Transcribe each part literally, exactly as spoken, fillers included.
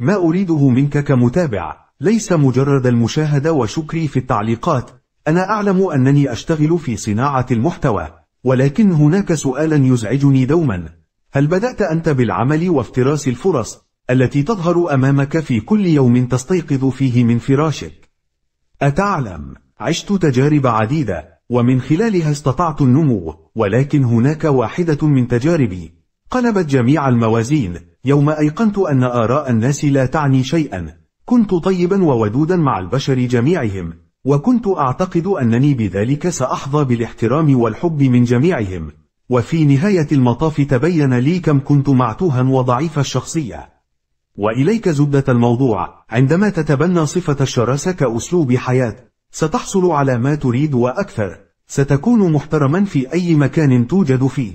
ما أريده منك كمتابع ليس مجرد المشاهدة وشكري في التعليقات. أنا أعلم أنني أشتغل في صناعة المحتوى، ولكن هناك سؤالا يزعجني دوما. هل بدأت أنت بالعمل وافتراس الفرص التي تظهر أمامك في كل يوم تستيقظ فيه من فراشك؟ أتعلم، عشت تجارب عديدة ومن خلالها استطعت النمو، ولكن هناك واحدة من تجاربي قلبت جميع الموازين يوم أيقنت أن آراء الناس لا تعني شيئا. كنت طيبا وودودا مع البشر جميعهم، وكنت أعتقد أنني بذلك سأحظى بالاحترام والحب من جميعهم، وفي نهاية المطاف تبين لي كم كنت معتوها وضعيف الشخصية. وإليك زبدة الموضوع، عندما تتبنى صفة الشراسة كأسلوب حياة ستحصل على ما تريد وأكثر، ستكون محترما في أي مكان توجد فيه.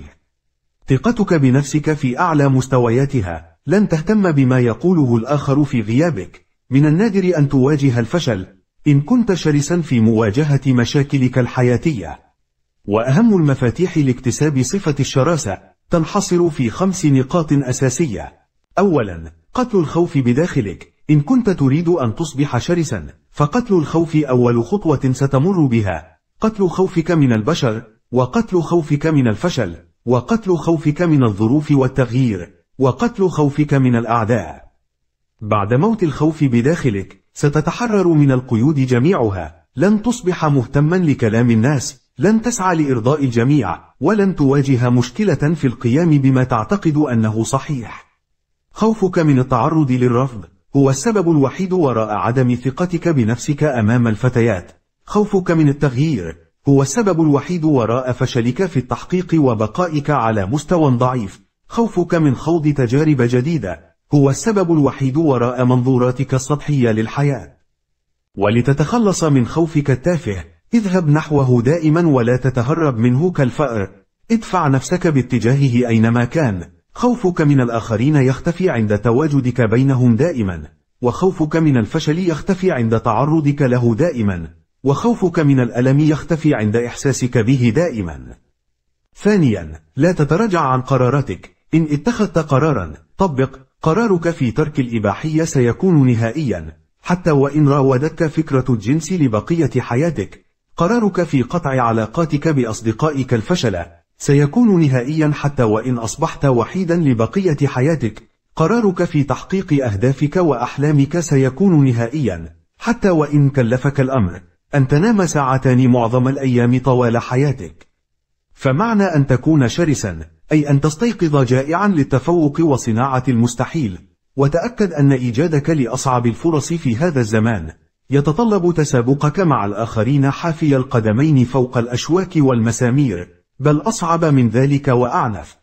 ثقتك بنفسك في أعلى مستوياتها، لن تهتم بما يقوله الآخر في غيابك. من النادر أن تواجه الفشل إن كنت شرسا في مواجهة مشاكلك الحياتية. وأهم المفاتيح لاكتساب صفة الشراسة تنحصر في خمس نقاط أساسية. أولا، قتل الخوف بداخلك. إن كنت تريد أن تصبح شرسا فقتل الخوف أول خطوة ستمر بها. قتل خوفك من البشر، وقتل خوفك من الفشل، وقتل خوفك من الظروف والتغيير، وقتل خوفك من الأعداء. بعد موت الخوف بداخلك ستتحرر من القيود جميعها. لن تصبح مهتما لكلام الناس، لن تسعى لإرضاء الجميع، ولن تواجه مشكلة في القيام بما تعتقد أنه صحيح. خوفك من التعرض للرفض هو السبب الوحيد وراء عدم ثقتك بنفسك أمام الفتيات. خوفك من التغيير هو السبب الوحيد وراء فشلك في التحقيق وبقائك على مستوى ضعيف. خوفك من خوض تجارب جديدة هو السبب الوحيد وراء منظوراتك السطحية للحياة. ولتتخلص من خوفك التافه اذهب نحوه دائما ولا تتهرب منه كالفأر. ادفع نفسك باتجاهه أينما كان. خوفك من الآخرين يختفي عند تواجدك بينهم دائما، وخوفك من الفشل يختفي عند تعرضك له دائما، وخوفك من الألم يختفي عند إحساسك به دائما. ثانيا، لا تتراجع عن قراراتك. إن اتخذت قرارا طبق. قرارك في ترك الإباحية سيكون نهائيا، حتى وإن راودتك فكرة الجنس لبقية حياتك. قرارك في قطع علاقاتك بأصدقائك الفشلة سيكون نهائيا، حتى وإن أصبحت وحيدا لبقية حياتك. قرارك في تحقيق أهدافك وأحلامك سيكون نهائيا، حتى وإن كلفك الأمر أن تنام ساعتان معظم الأيام طوال حياتك. فمعنى أن تكون شرسا أي أن تستيقظ جائعا للتفوق وصناعة المستحيل. وتأكد أن إيجادك لأصعب الفرص في هذا الزمان يتطلب تسابقك مع الآخرين حافي القدمين فوق الأشواك والمسامير، بل أصعب من ذلك وأعنف.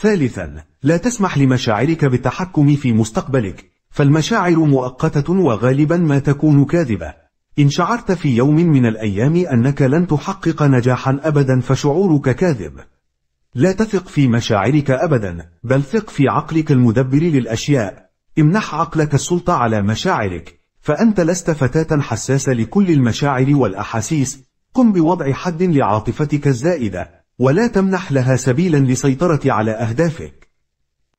ثالثا، لا تسمح لمشاعرك بالتحكم في مستقبلك، فالمشاعر مؤقتة وغالبا ما تكون كاذبة. إن شعرت في يوم من الأيام أنك لن تحقق نجاحا أبدا فشعورك كاذب. لا تثق في مشاعرك أبدا، بل ثق في عقلك المدبر للأشياء. امنح عقلك السلطة على مشاعرك، فأنت لست فتاة حساسة لكل المشاعر والأحاسيس. قم بوضع حد لعاطفتك الزائدة، ولا تمنح لها سبيلا لسيطرة على أهدافك.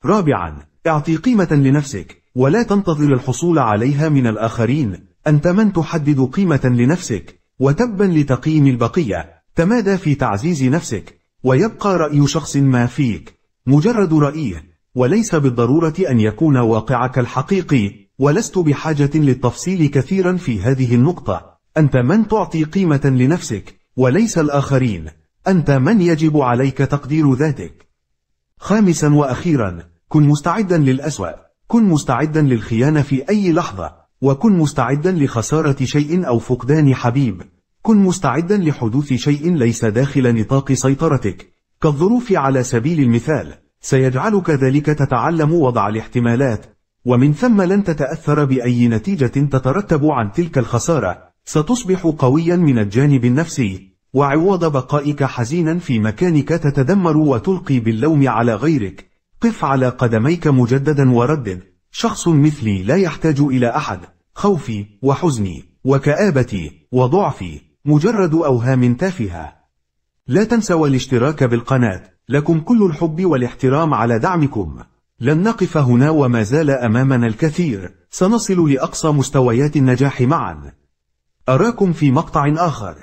رابعا، اعطي قيمة لنفسك، ولا تنتظر الحصول عليها من الآخرين. أنت من تحدد قيمة لنفسك، وتبا لتقييم البقية. تمادى في تعزيز نفسك، ويبقى رأي شخص ما فيك مجرد رأيه، وليس بالضرورة أن يكون واقعك الحقيقي. ولست بحاجة للتفصيل كثيرا في هذه النقطة. أنت من تعطي قيمة لنفسك وليس الآخرين. أنت من يجب عليك تقدير ذاتك. خامسا وأخيرا، كن مستعدا للأسوأ. كن مستعدا للخيانة في أي لحظة، وكن مستعدا لخسارة شيء أو فقدان حبيب. كن مستعدا لحدوث شيء ليس داخل نطاق سيطرتك، كالظروف على سبيل المثال. سيجعلك ذلك تتعلم وضع الاحتمالات، ومن ثم لن تتأثر بأي نتيجة تترتب عن تلك الخسارة. ستصبح قويا من الجانب النفسي، وعوض بقائك حزينا في مكانك تتدمر وتلقي باللوم على غيرك. قف على قدميك مجددا وردد: شخص مثلي لا يحتاج إلى أحد. خوفي وحزني وكآبتي وضعفي مجرد أوهام تافهة. لا تنسوا الاشتراك بالقناة. لكم كل الحب والاحترام على دعمكم. لن نقف هنا، وما زال أمامنا الكثير، سنصل لأقصى مستويات النجاح معا. أراكم في مقطع آخر.